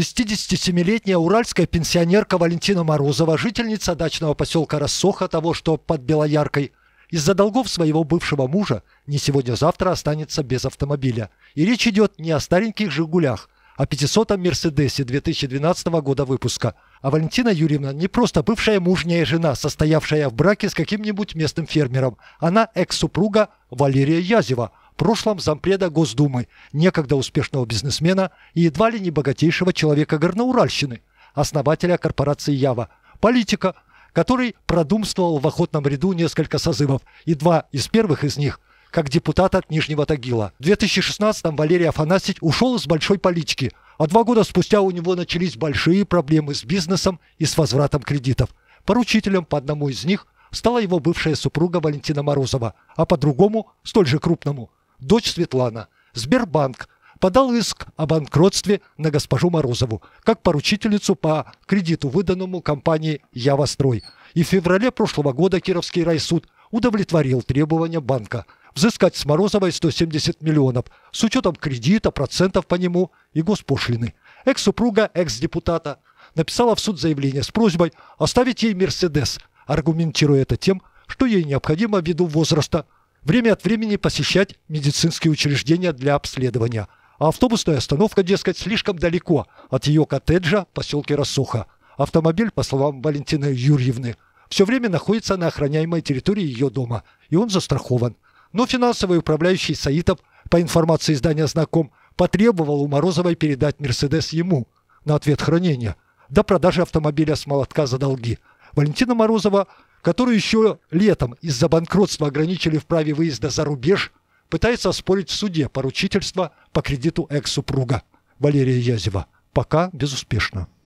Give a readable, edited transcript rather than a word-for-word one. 67-летняя уральская пенсионерка Валентина Морозова, жительница дачного поселка Рассоха, того, что под Белояркой, из-за долгов своего бывшего мужа не сегодня-завтра останется без автомобиля. И речь идет не о стареньких «Жигулях», а о 500-м «Мерседесе» 2012 года выпуска. А Валентина Юрьевна не просто бывшая мужняя жена, состоявшая в браке с каким-нибудь местным фермером. Она экс-супруга Валерия Язева, в прошлом зампреда Госдумы, некогда успешного бизнесмена и едва ли не богатейшего человека Горноуральщины, основателя корпорации «Ява», политика, который продумствовал в охотном ряду несколько созывов, и два из первых из них как депутат от Нижнего Тагила. В 2016-м Валерий Афанасьевич ушел из большой политики, а 2 года спустя у него начались большие проблемы с бизнесом и с возвратом кредитов. Поручителем по одному из них стала его бывшая супруга Валентина Морозова, а по другому, столь же крупному, дочь Светлана. Сбербанк подал иск о банкротстве на госпожу Морозову, как поручительницу по кредиту, выданному компании «Явострой». И в феврале прошлого года Кировский райсуд удовлетворил требования банка взыскать с Морозовой 170 миллионов с учетом кредита, процентов по нему и госпошлины. Экс-супруга экс-депутата написала в суд заявление с просьбой оставить ей «Мерседес», аргументируя это тем, что ей необходимо ввиду возраста время от времени посещать медицинские учреждения для обследования, а автобусная остановка, дескать, слишком далеко от ее коттеджа в поселке Рассоха. Автомобиль, по словам Валентины Юрьевны, все время находится на охраняемой территории ее дома, и он застрахован. Но финансовый управляющий Саитов, по информации издания «Знаком», потребовал у Морозовой передать «Мерседес» ему на ответ хранения до продажи автомобиля с молотка за долги. Валентина Морозова, которую еще летом из-за банкротства ограничили в праве выезда за рубеж, пытается оспорить в суде поручительство по кредиту экс-супруга Валерия Язева. Пока безуспешно.